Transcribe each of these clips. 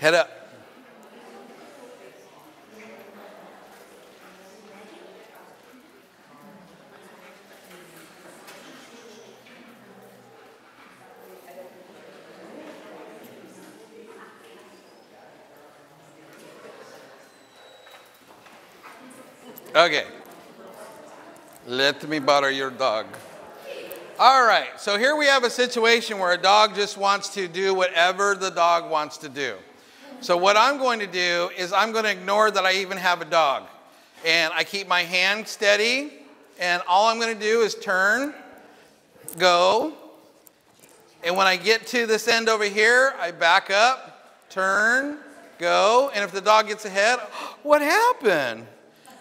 Head up. Okay. Let me butter your dog. All right, so here we have a situation where a dog just wants to do whatever the dog wants to do. So what I'm going to do is I'm going to ignore that I even have a dog. And I keep my hand steady, and all I'm going to do is turn, go. And when I get to this end over here, I back up, turn, go. And if the dog gets ahead, what happened?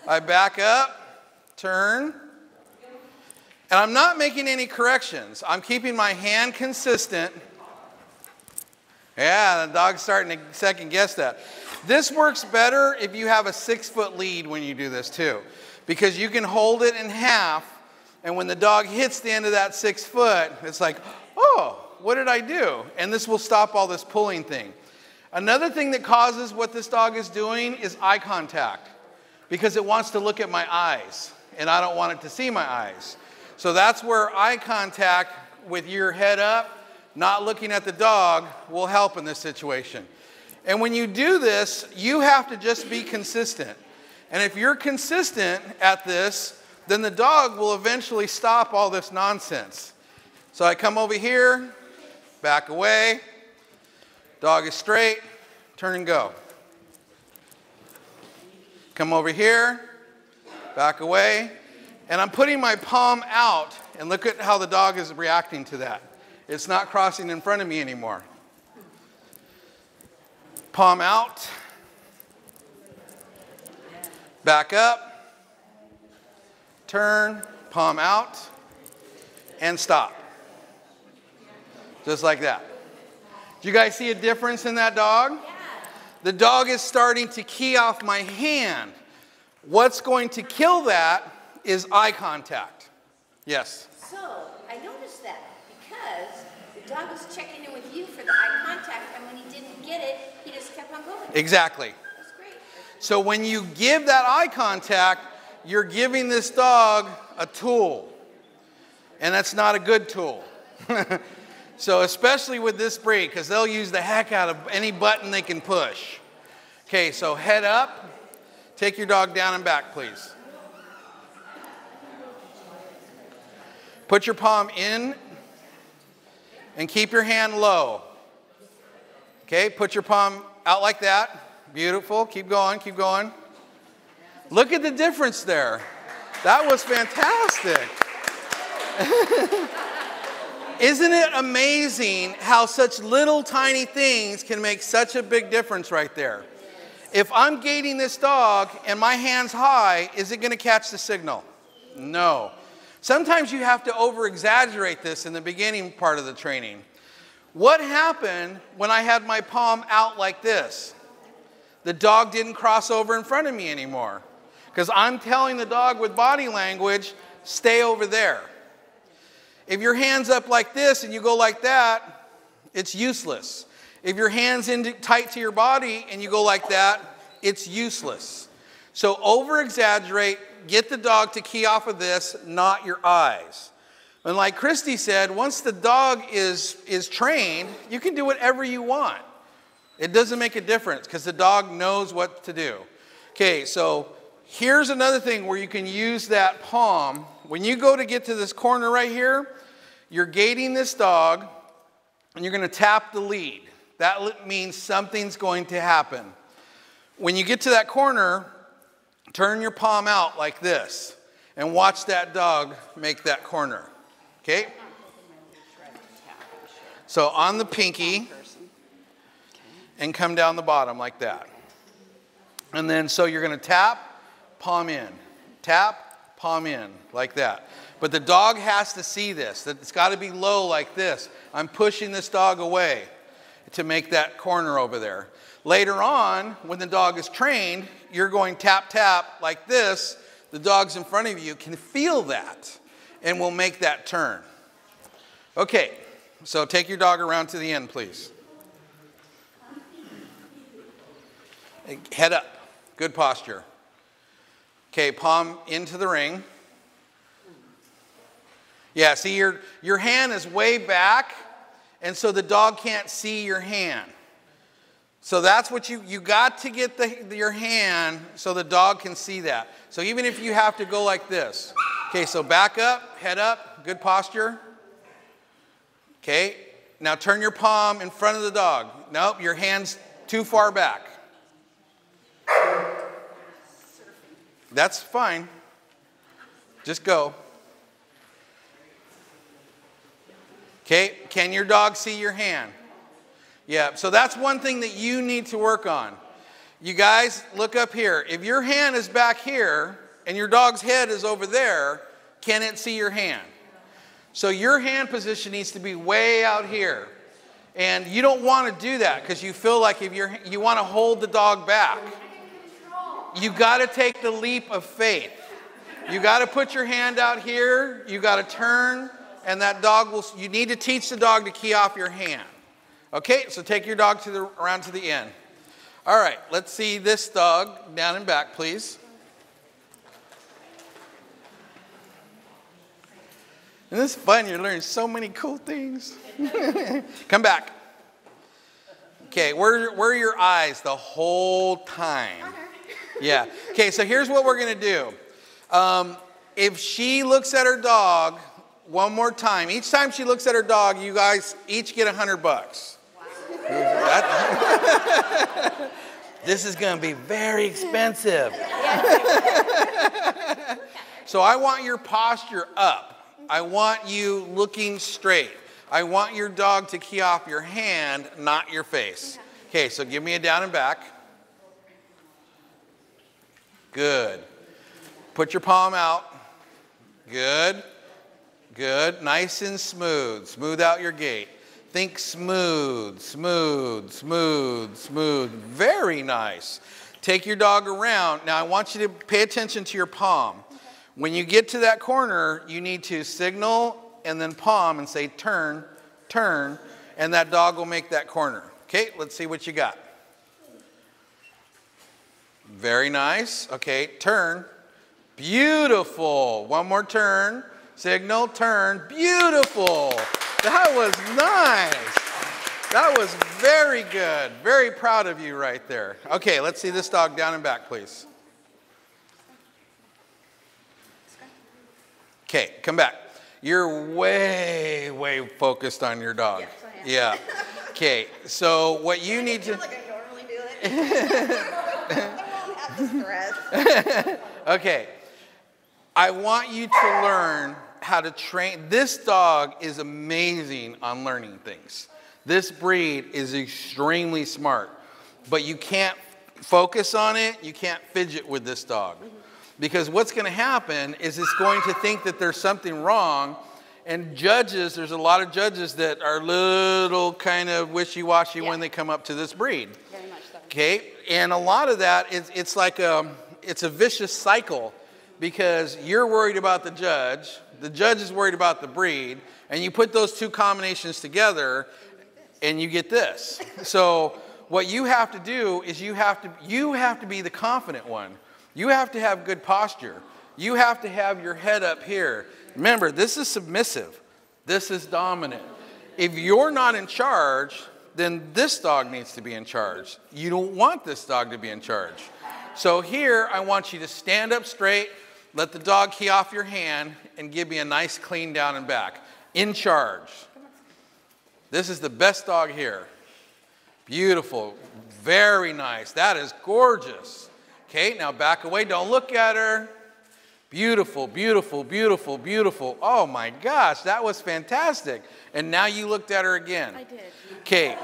I back up, turn. And I'm not making any corrections. I'm keeping my hand consistent. Yeah, the dog's starting to second guess that. This works better if you have a 6-foot lead when you do this too, because you can hold it in half, and when the dog hits the end of that 6 foot, it's like, oh, what did I do? And this will stop all this pulling thing. Another thing that causes what this dog is doing is eye contact, because it wants to look at my eyes, and I don't want it to see my eyes. So that's where eye contact with your head up, not looking at the dog, will help in this situation. And when you do this, you have to just be consistent. And if you're consistent at this, then the dog will eventually stop all this nonsense. So I come over here, back away, dog is straight, turn and go. Come over here, back away. And I'm putting my palm out, and look at how the dog is reacting to that. It's not crossing in front of me anymore. Palm out. Back up. Turn, palm out, and stop. Just like that. Do you guys see a difference in that dog? Yeah. The dog is starting to key off my hand. What's going to kill that is eye contact. Yes? So, I noticed that because the dog was checking in with you for the eye contact, and when he didn't get it, he just kept on going. Exactly. That's great. So when you give that eye contact, you're giving this dog a tool, and that's not a good tool. So especially with this breed, because they'll use the heck out of any button they can push. Okay, so head up. Take your dog down and back, please. Put your palm in and keep your hand low. Okay, put your palm out like that. Beautiful. Keep going, keep going. Look at the difference there. That was fantastic. Isn't it amazing how such little tiny things can make such a big difference right there? If I'm gating this dog and my hand's high, is it going to catch the signal? No. Sometimes you have to over-exaggerate this in the beginning part of the training. What happened when I had my palm out like this? The dog didn't cross over in front of me anymore, because I'm telling the dog with body language, stay over there. If your hand's up like this and you go like that, it's useless. If your hand's in tight to your body and you go like that, it's useless. So over-exaggerate. Get the dog to key off of this, not your eyes. And like Christy said, once the dog is trained, you can do whatever you want. It doesn't make a difference because the dog knows what to do. Okay, so here's another thing where you can use that palm. When you go to get to this corner right here, you're gating this dog, and you're going to tap the lead. That means something's going to happen. When you get to that corner, turn your palm out like this and watch that dog make that corner, okay? So on the pinky and come down the bottom like that. And then so you're gonna tap, palm in, tap, palm in like that. But the dog has to see this, that it's gotta be low like this. I'm pushing this dog away to make that corner over there. Later on, when the dog is trained, you're going tap, tap like this. The dogs in front of you can feel that and will make that turn. Okay, so take your dog around to the end, please. Head up, good posture. Okay, palm into the ring. Yeah, see your hand is way back, and so the dog can't see your hand. So that's what you got to get your hand so the dog can see that. So even if you have to go like this. Okay, so back up, head up, good posture. Okay, now turn your palm in front of the dog. Nope, your hand's too far back. That's fine. Just go. Okay, can your dog see your hand? Yeah, so that's one thing that you need to work on. You guys, look up here. If your hand is back here and your dog's head is over there, can it see your hand? So your hand position needs to be way out here. And you don't want to do that because you feel like if you want to hold the dog back. You got to take the leap of faith. You got to put your hand out here. You got to turn, and that dog will. You need to teach the dog to key off your hand. Okay, so take your dog around to the end. All right, let's see this dog down and back, please. And this is fun. You're learning so many cool things. Come back. Okay, where are your eyes the whole time? Yeah. Okay, so here's what we're going to do. If she looks at her dog one more time, each time she looks at her dog, you guys each get $100. Wow. This is going to be very expensive. So I want your posture up. I want you looking straight. I want your dog to key off your hand, not your face. Okay, so give me a down and back. Good. Put your palm out. Good. Good. Nice and smooth. Smooth out your gait. Think smooth, smooth, smooth, smooth. Very nice. Take your dog around. Now I want you to pay attention to your palm. When you get to that corner, you need to signal and then palm and say turn, turn, and that dog will make that corner. Okay, let's see what you got. Very nice. Okay, turn. Beautiful. One more turn. Signal, turn. Beautiful. That was nice. That was very good. Very proud of you right there. Okay, let's see this dog down and back, please. Okay, come back. You're way, way focused on your dog. Yeah. Okay, so what you need to... I feel like I normally do it. Okay, I want you to learn how to train. This dog is amazing on learning things. This breed is extremely smart, but you can't focus on it. You can't fidget with this dog because what's going to happen is it's going to think that there's something wrong. And judges, there's a lot of judges that are little kind of wishy-washy when they come up to this breed. Very much so. Okay, and a lot of that is it's a vicious cycle because you're worried about the judge is worried about the breed, and you put those two combinations together, and you get this. So what you have to do is you have to be the confident one. You have to have good posture. You have to have your head up here. Remember, this is submissive. This is dominant. If you're not in charge, then this dog needs to be in charge. You don't want this dog to be in charge. So here, I want you to stand up straight, let the dog key off your hand, and give me a nice clean down and back. In charge. This is the best dog here. Beautiful. Very nice. That is gorgeous. Okay, now back away. Don't look at her. Beautiful, beautiful, beautiful, beautiful. Oh my gosh, that was fantastic. And now you looked at her again. I did. Okay.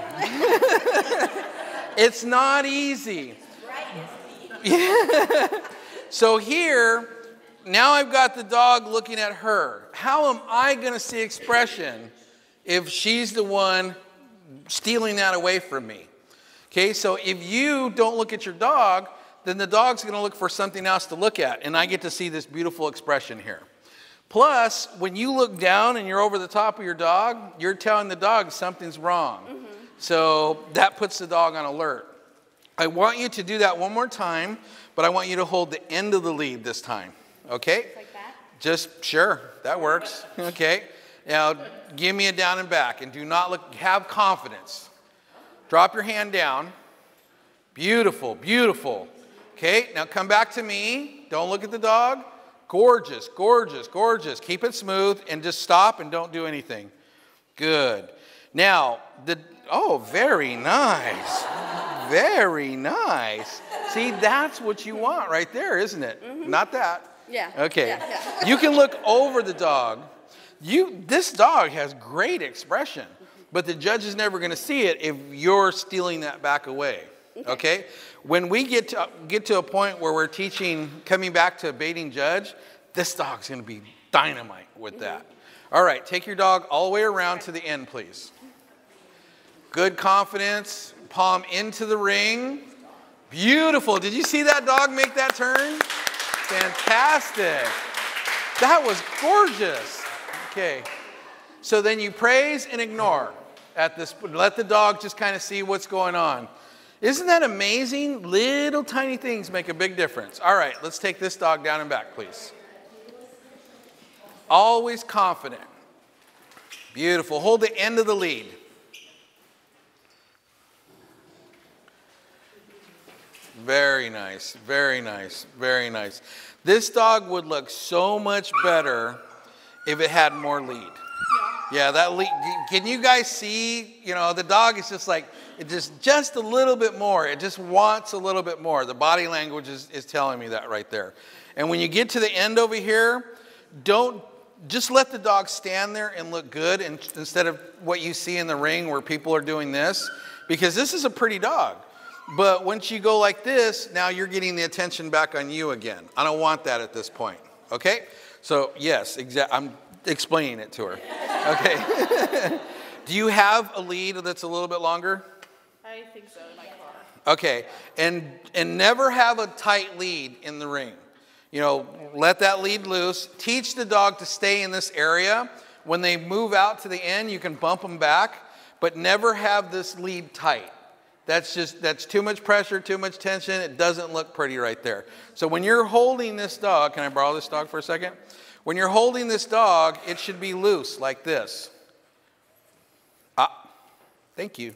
It's not easy. Right. So here, now I've got the dog looking at her. How am I going to see expression if she's the one stealing that away from me? Okay, so if you don't look at your dog, then the dog's going to look for something else to look at, and I get to see this beautiful expression here. Plus, when you look down and you're over the top of your dog, you're telling the dog something's wrong. So that puts the dog on alert. I want you to do that one more time, but I want you to hold the end of the lead this time, okay? Just like that? Just, sure, that works, okay? Now, give me a down and back, and do not look, have confidence. Drop your hand down. Beautiful, beautiful. Okay, now come back to me. Don't look at the dog. Gorgeous, gorgeous, gorgeous. Keep it smooth and just stop and don't do anything. Good. Now, oh, very nice. Very nice. See, that's what you want right there, isn't it? Mm-hmm. Not that. Yeah. Okay. Yeah, yeah. You can look over the dog. This dog has great expression, but the judge is never going to see it if you're stealing that back away. Okay? When we get to a point where we're teaching, coming back to a baiting judge, this dog's going to be dynamite with that. All right, take your dog all the way around to the end, please. Good confidence, palm into the ring. Beautiful. Did you see that dog make that turn? Fantastic. That was gorgeous. Okay. So then you praise and ignore at this, let the dog just kind of see what's going on. Isn't that amazing? Little tiny things make a big difference. All right, let's take this dog down and back, please. Always confident. Beautiful. Hold the end of the lead. Very nice, very nice, very nice. This dog would look so much better if it had more lead. Yeah, that lead, can you guys see, you know, the dog is just like, it just a little bit more. It just wants a little bit more. The body language is telling me that right there. And when you get to the end over here, don't just let the dog stand there and look good, and instead of what you see in the ring where people are doing this, because this is a pretty dog. But once you go like this, now you're getting the attention back on you again. I don't want that at this point. Okay? So yes, I'm explaining it to her. Okay. Do you have a lead that's a little bit longer? I think so, in my car. Okay, and never have a tight lead in the ring. You know, let that lead loose. Teach the dog to stay in this area. When they move out to the end, you can bump them back, but never have this lead tight. That's too much pressure, too much tension. It doesn't look pretty right there. So when you're holding this dog, can I borrow this dog for a second? When you're holding this dog, it should be loose like this. Ah, thank you.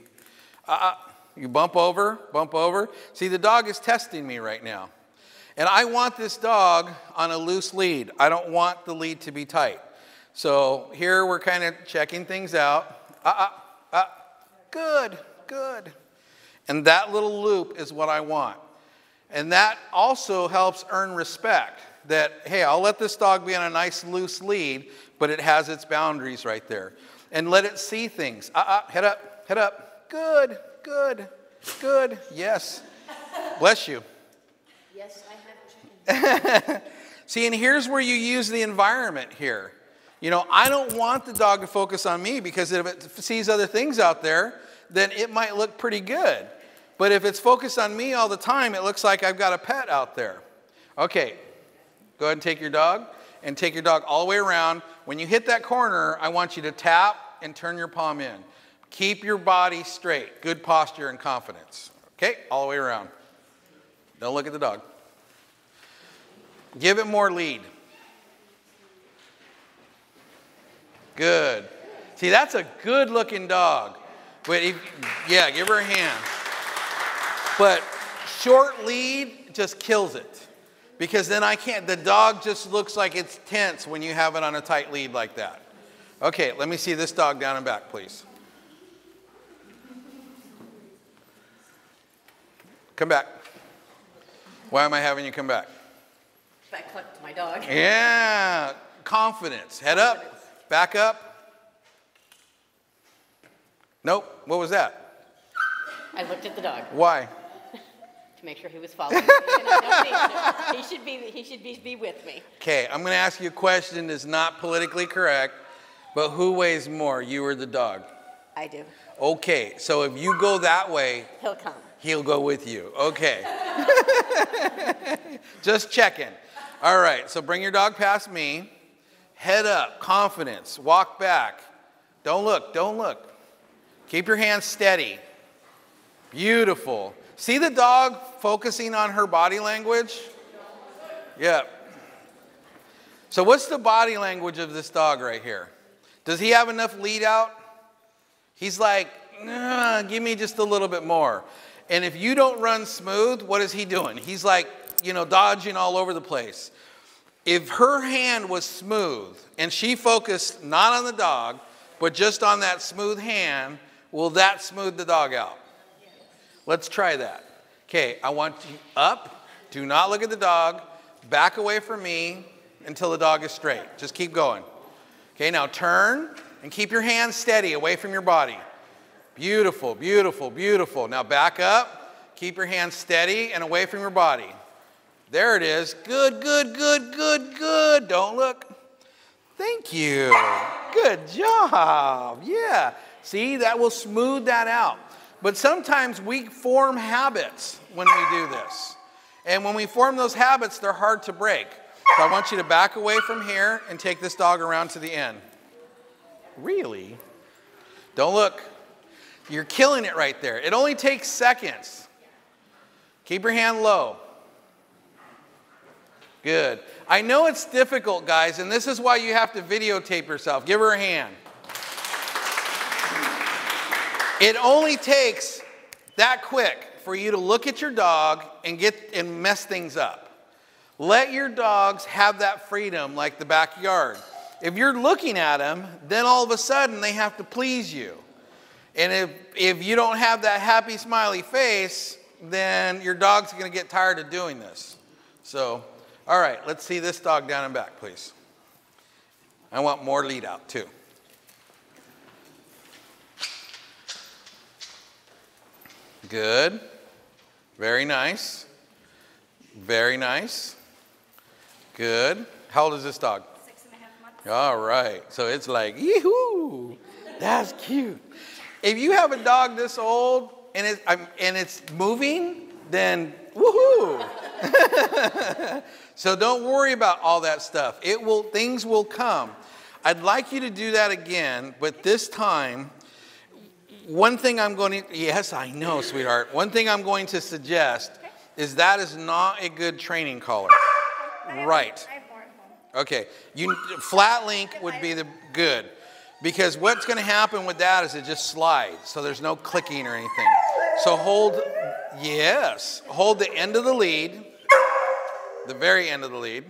You bump over, bump over. See, the dog is testing me right now. And I want this dog on a loose lead. I don't want the lead to be tight. So here we're kind of checking things out. Good, good. And that little loop is what I want. And that also helps earn respect that, hey, I'll let this dog be on a nice loose lead, but it has its boundaries right there. And let it see things. Head up, head up. Good, good, good. Yes. Bless you. Yes, I have changed. See, and here's where you use the environment here. You know, I don't want the dog to focus on me because if it sees other things out there, then it might look pretty good. But if it's focused on me all the time, it looks like I've got a pet out there. Okay, go ahead and take your dog and take your dog all the way around. When you hit that corner, I want you to tap and turn your palm in. Keep your body straight. Good posture and confidence. Okay, all the way around. Don't look at the dog. Give it more lead. Good. See, that's a good-looking dog. Wait, yeah, give her a hand. But short lead just kills it because then I can't. The dog just looks like it's tense when you have it on a tight lead like that. Okay, let me see this dog down and back, please. Come back. Why am I having you come back? I clicked my dog. Yeah. Confidence. Head up. Back up. Nope. What was that? I looked at the dog. Why? To make sure he was following me. No, he should be with me. Okay. I'm going to ask you a question that's not politically correct, but who weighs more, you or the dog? I do. Okay. So if you go that way. He'll come. He'll go with you. Okay. Just checking. All right. So bring your dog past me. Head up. Confidence. Walk back. Don't look. Don't look. Keep your hands steady. Beautiful. See the dog focusing on her body language? Yeah. So what's the body language of this dog right here? Does he have enough lead out? He's like, nah, give me just a little bit more. And if you don't run smooth, what is he doing? He's like, you know, dodging all over the place. If her hand was smooth and she focused not on the dog, but just on that smooth hand, will that smooth the dog out? Let's try that. Okay, I want you up. Do not look at the dog. Back away from me until the dog is straight. Just keep going. Okay, now turn and keep your hands steady away from your body. Beautiful, beautiful, beautiful. Now back up. Keep your hands steady and away from your body. There it is. Good, good, good, good, good. Don't look. Thank you. Good job. Yeah. See, that will smooth that out. But sometimes we form habits when we do this. And when we form those habits, they're hard to break. So I want you to back away from here and take this dog around to the end. Really? Don't look. You're killing it right there. It only takes seconds. Keep your hand low. Good. I know it's difficult, guys, and this is why you have to videotape yourself. Give her a hand. It only takes that quick for you to look at your dog and mess things up. Let your dogs have that freedom like the backyard. If you're looking at them, then all of a sudden they have to please you. And if you don't have that happy, smiley face, then your dog's going to get tired of doing this. So, all right, let's see this dog down and back, please. I want more lead out, too. Good. Very nice. Very nice. Good. How old is this dog? 6.5 months. All right. So it's like, yee-hoo. That's cute. If you have a dog this old and it's moving, then woohoo. So don't worry about all that stuff. Things will come. I'd like you to do that again, but this time, yes, I know, sweetheart. One thing I'm going to suggest is that is not a good training collar. Right. I have more at home. Okay. Flat link would be good. Because what's going to happen with that is it just slides. So there's no clicking or anything. So hold the end of the lead, the very end of the lead,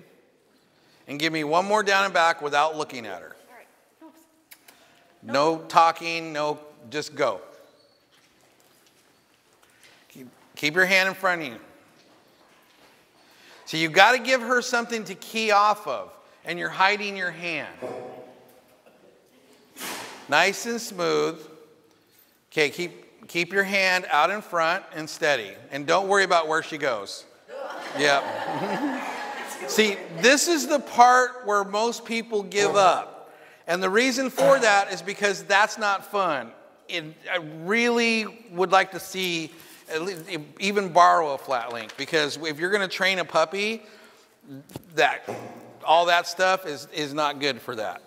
and give me one more down and back without looking at her. No talking, no. Just go. Keep your hand in front of you. So you've got to give her something to key off of, and you're hiding your hand. Nice and smooth. Okay, keep your hand out in front and steady, and don't worry about where she goes. Yep. See, this is the part where most people give up, and the reason for that is because that's not fun. I really would like to see, at least, even borrow a flat link, because if you're going to train a puppy, all that stuff is not good for that.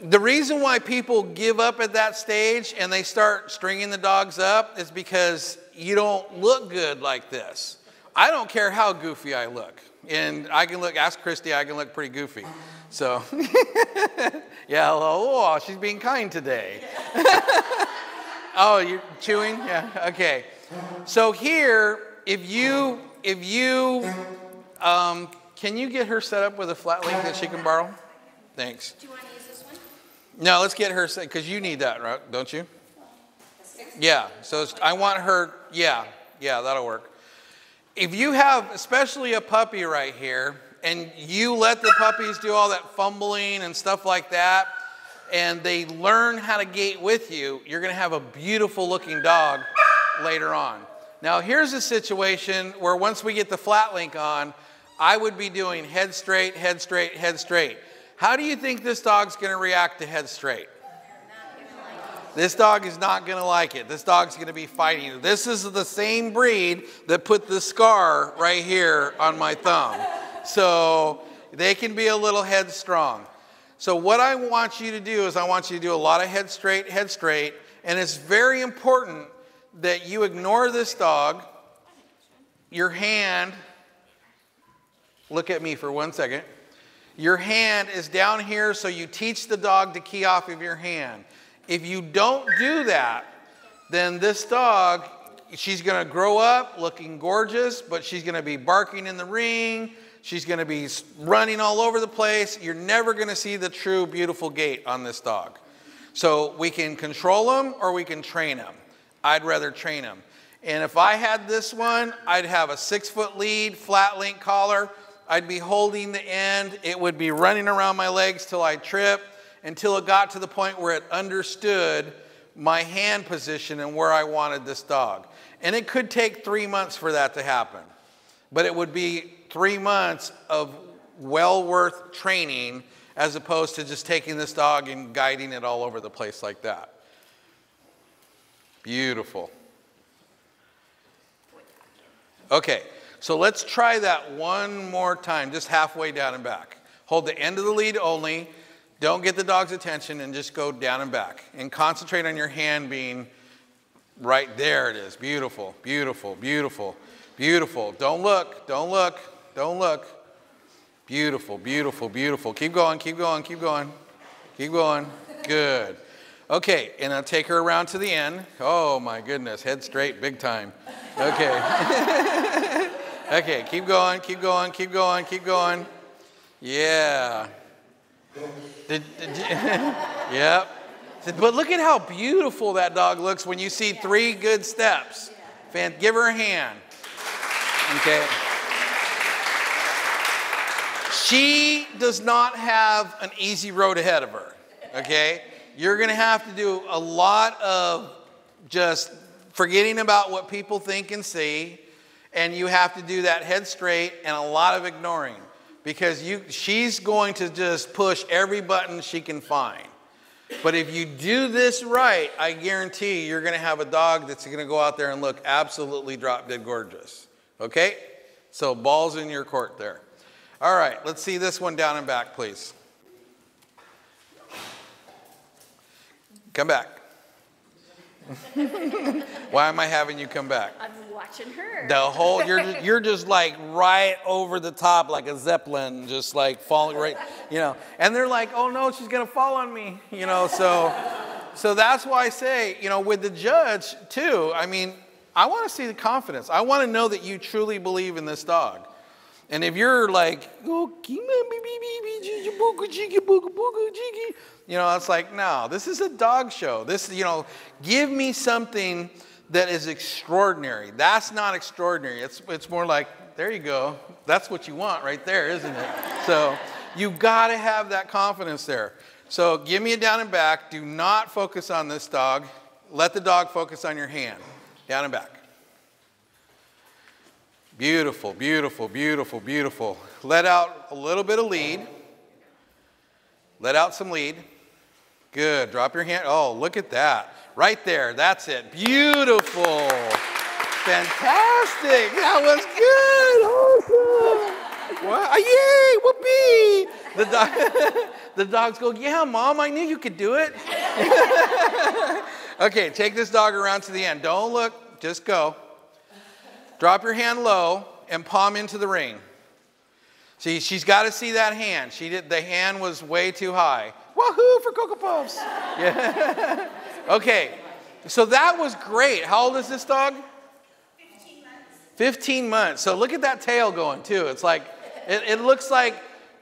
The reason why people give up at that stage and they start stringing the dogs up is because you don't look good like this. I don't care how goofy I look. And I can look, ask Christy, I can look pretty goofy. So, yeah, hello. Oh, she's being kind today. Oh, you're chewing? Yeah, okay. So here, if you can you get her set up with a flat link that she can borrow? Thanks. Do you want to use this one? No, let's get her set, because you need that, right? Don't you? Yeah, so I want her, yeah, that'll work. If you have, especially a puppy right here, and you let the puppies do all that fumbling and stuff like that, and they learn how to gait with you, you're going to have a beautiful looking dog later on. Now here's a situation where once we get the flat link on, I would be doing head straight, head straight, head straight. How do you think this dog's going to react to head straight? This dog is not going to like it. This dog's going to be fighting. This is the same breed that put the scar right here on my thumb. So they can be a little headstrong. So what I want you to do is I want you to do a lot of head straight, and it's very important that you ignore this dog, your hand, look at me for 1 second, your hand is down here, so you teach the dog to key off of your hand. If you don't do that, then this dog, she's gonna grow up looking gorgeous, but she's gonna be barking in the ring, she's gonna be running all over the place. You're never gonna see the true beautiful gait on this dog. So we can control them or we can train them. I'd rather train them. And if I had this one, I'd have a 6-foot lead, flat link collar. I'd be holding the end. It would be running around my legs till I trip, until it got to the point where it understood my hand position and where I wanted this dog. And it could take 3 months for that to happen. But it would be 3 months of well worth training as opposed to just taking this dog and guiding it all over the place like that. Beautiful. Okay, so let's try that one more time, just halfway down and back. Hold the end of the lead only. Don't get the dog's attention and just go down and back. And concentrate on your hand being right there. It is beautiful, beautiful, beautiful, beautiful. Don't look, don't look, don't look. Beautiful, beautiful, beautiful. Keep going, keep going, keep going. Keep going. Good. Okay, and I'll take her around to the end. Oh my goodness, head straight, big time. Okay. Okay, keep going, keep going, keep going, keep going. Yeah. Yep. But look at how beautiful that dog looks when you see 3 good steps. Give her a hand. Okay. She does not have an easy road ahead of her, okay? You're going to have to do a lot of just forgetting about what people think and see, and you have to do that head straight and a lot of ignoring, because she's going to just push every button she can find. But if you do this right, I guarantee you're going to have a dog that's going to go out there and look absolutely drop dead gorgeous, okay? So ball's in your court there. All right, let's see this one down and back, please. Come back. Why am I having you come back? I'm watching her. The whole, you're just like right over the top like a Zeppelin, just like falling right, you know. And they're like, oh no, she's gonna fall on me, you know. So that's why I say, you know, with the judge too, I mean, I wanna see the confidence. I wanna know that you truly believe in this dog. And if you're like, you know, it's like, no, this is a dog show. This, you know, give me something that is extraordinary. That's not extraordinary. It's more like, there you go. That's what you want right there, isn't it? So you've got to have that confidence there. So give me a down and back. Do not focus on this dog. Let the dog focus on your hand. Down and back. Beautiful, beautiful, beautiful, beautiful. Let out a little bit of lead. Let out some lead. Good, drop your hand. Oh, look at that. Right there, that's it. Beautiful. Fantastic, that was good, awesome. Wow. Yay, whoopee. The dogs go, yeah, Mom, I knew you could do it. Okay, take this dog around to the end. Don't look, just go. Drop your hand low and palm into the ring. See, she's got to see that hand. The hand was way too high. Woohoo for Cocoa Puffs. Yeah. Okay, so that was great. How old is this dog? 15 months. 15 months. So look at that tail going too. It's like, it looks like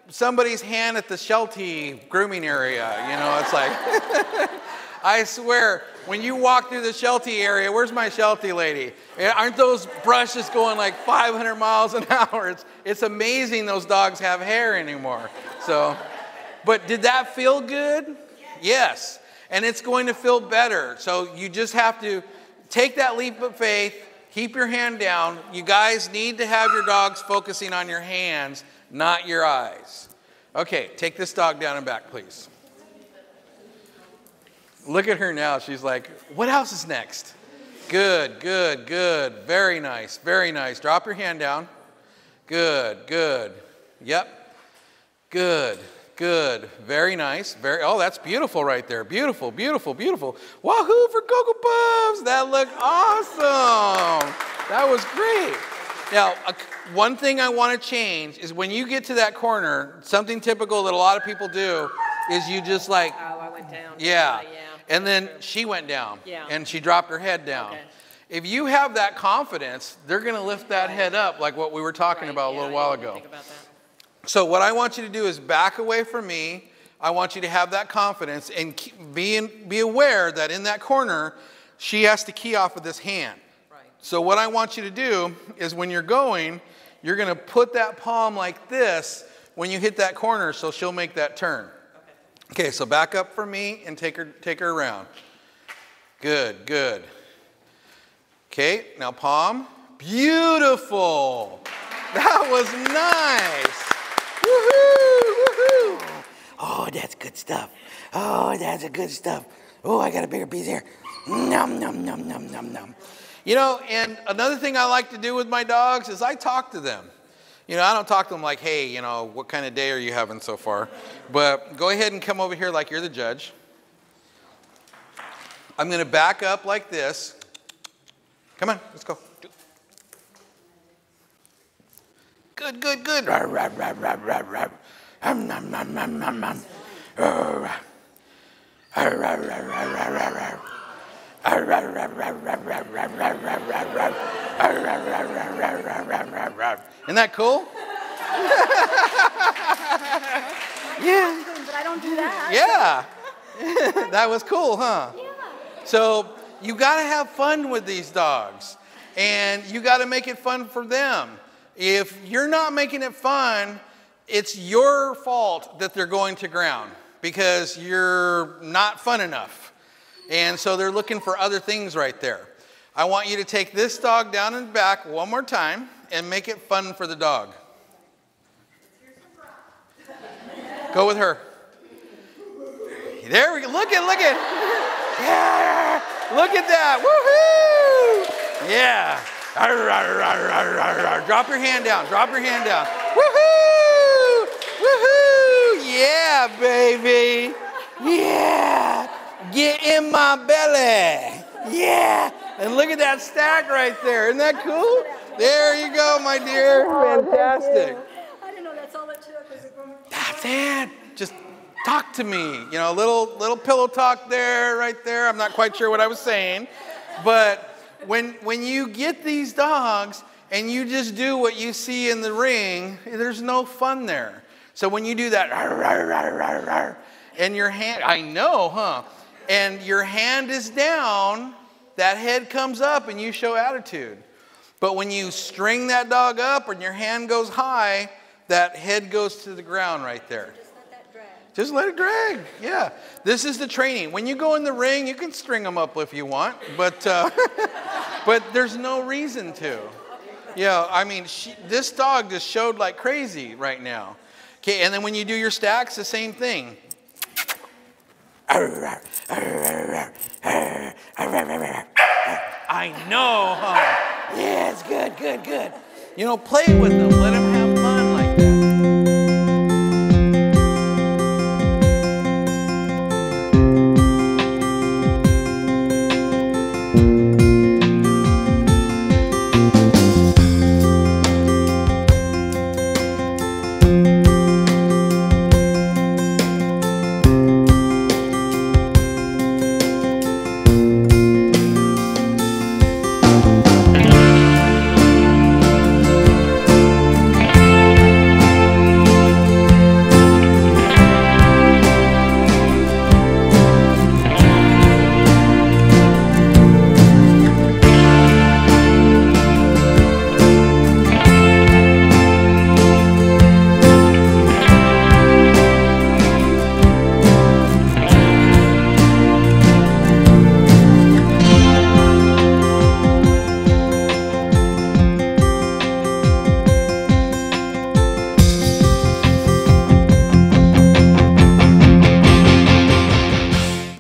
somebody's hand at the Sheltie grooming area. You know, it's like, I swear, when you walk through the Sheltie area, where's my Sheltie lady? Aren't those brushes going like 500 miles an hour? It's amazing those dogs have hair anymore. So, but did that feel good? Yes. And it's going to feel better. So you just have to take that leap of faith, keep your hand down. You guys need to have your dogs focusing on your hands, not your eyes. Okay, take this dog down and back, please. Look at her now. She's like, what else is next? Good, good, good. Very nice, very nice. Drop your hand down. Good, good. Yep. Good, Good, very nice. Oh, that's beautiful right there. Beautiful, beautiful, beautiful. Wahoo for Cocoa Puffs! That looked awesome. That was great. Now, one thing I want to change is when you get to that corner, something typical that a lot of people do is you just like, oh, I went down. Yeah. Yeah. And then she went down. Yeah. And she dropped her head down. Okay. If you have that confidence, they're going to lift that head up like what we were talking about a little while ago. Think about that. So what I want you to do is back away from me. I want you to have that confidence and be aware that in that corner, she has to key off of this hand. Right. So what I want you to do is when you're going, you're going to put that palm like this when you hit that corner so she'll make that turn. Okay, so back up from me and take her around. Good, good. Okay, now palm. Beautiful. That was nice. Woohoo! Woohoo! Oh, that's good stuff. Oh, that's a good stuff. Oh, I got a bigger piece here. Nom, nom, nom, nom, nom, nom. You know, and another thing I like to do with my dogs is I talk to them. You know, I don't talk to them like, hey, you know, what kind of day are you having so far? But go ahead and come over here like you're the judge. I'm going to back up like this. Come on, let's go. Good, good, good. Isn't that cool? Yeah. But I don't do that. Yeah. That was cool, huh? Yeah. So you got to have fun with these dogs, and you got to make it fun for them. If you're not making it fun, it's your fault that they're going to ground because you're not fun enough. And so they're looking for other things right there. I want you to take this dog down and back one more time and make it fun for the dog. Go with her. There we go. Look at, look at. Yeah. Look at that. Woohoo! Yeah. Arr, arr, arr, arr, arr, arr. Drop your hand down. Drop your hand down. Woohoo! Woohoo! Yeah, baby. Yeah. Get in my belly. Yeah. And look at that stack right there. Isn't that cool? There you go, my dear. Fantastic. I didn't know that's all it took. That's it. Just talk to me. You know, a little pillow talk there, right there. I'm not quite sure what I was saying, but. When you get these dogs and you just do what you see in the ring, there's no fun there. So when you do that, rawr, rawr, rawr, rawr, rawr, and your hand, I know, huh? And your hand is down, that head comes up and you show attitude. But when you string that dog up and your hand goes high, that head goes to the ground right there. So just let that drag. Just let it drag, yeah. This is the training. When you go in the ring, you can string them up if you want, but... But there's no reason to. Yeah, I mean, this dog just showed like crazy right now. Okay, and then when you do your stacks, the same thing. I know, huh? Yeah, it's good, good, good. You know, play with them, let them have